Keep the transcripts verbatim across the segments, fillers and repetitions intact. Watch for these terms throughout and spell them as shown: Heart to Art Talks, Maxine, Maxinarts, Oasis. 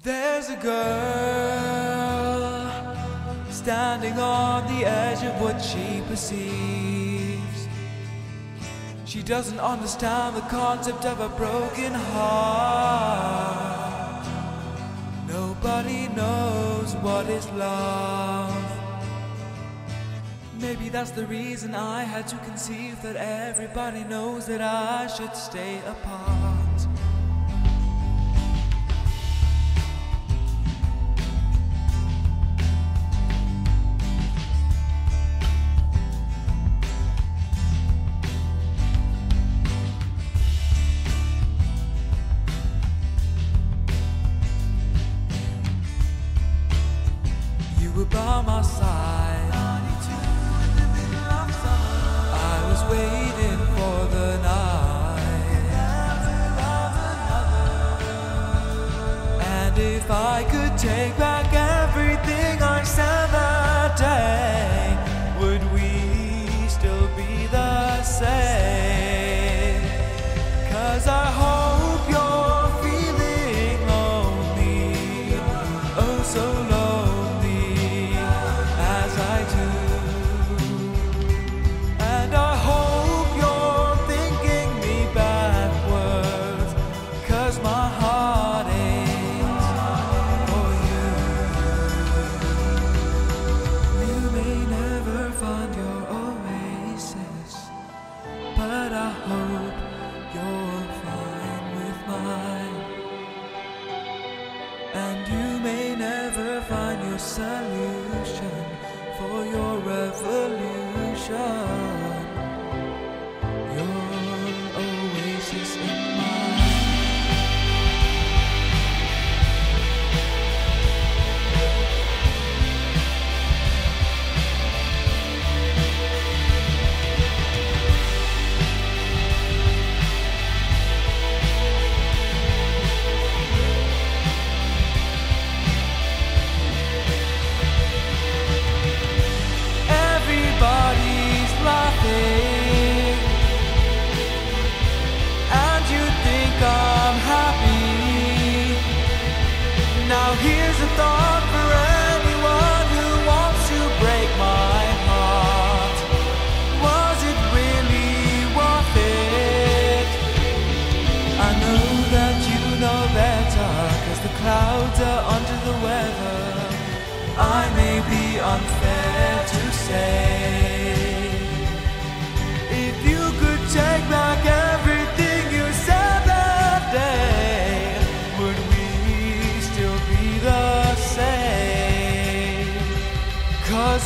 There's a girl standing on the edge of what she perceives. She doesn't understand the concept of a broken heart. Nobody knows what is love. Maybe that's the reason I had to conceive that everybody knows that I should stay apart. You were by my side, in the middle of summer. I was waiting for the night. And if I could take back everything I said that day, would we still be the same? 'Cause I hope you're feeling lonely, oh so lonely. But I hope you're fine with mine. And you may never find your solution for your revolution. You're oasis in mine. Now here's a thought for anyone who wants to break my heart. Was it really worth it? I know that you know better, 'cause the clouds are under the weather. I may be unfair to say. If you could take back everything you said that day,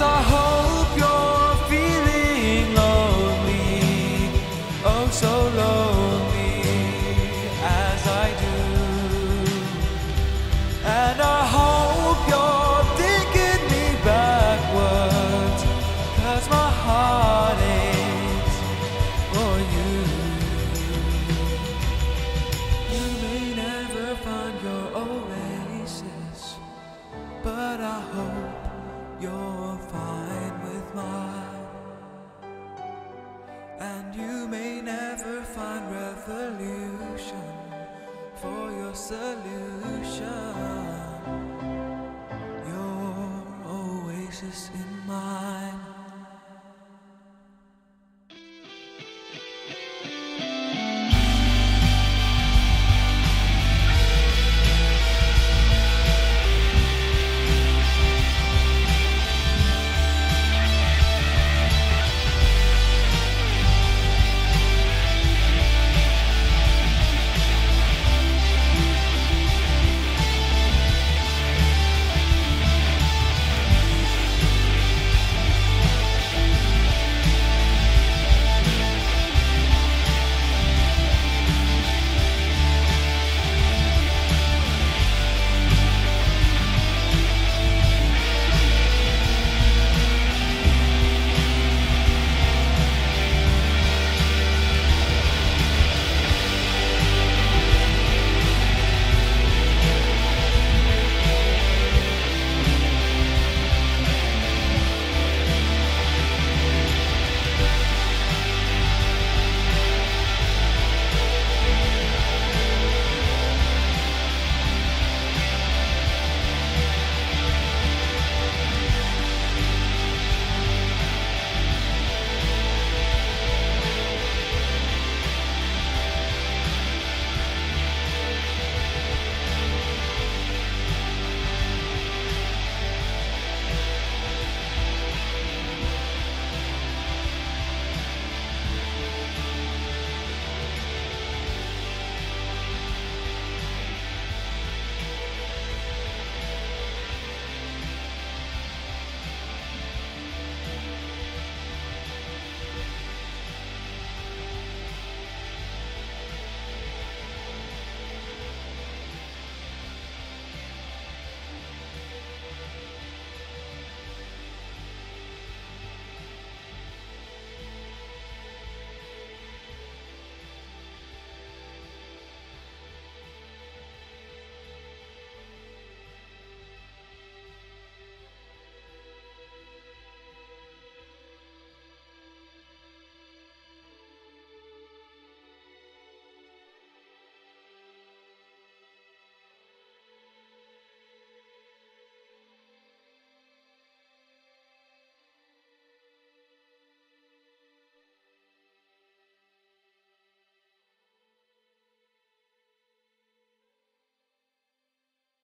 I hope you're feeling lonely, oh so lonely as I do. And I hope you're thinking me backwards, 'cause my heart aches for you. You may never find your oasis, but I hope you're fine with mine. And you may never find revolution for your solution. Your oasis in mine.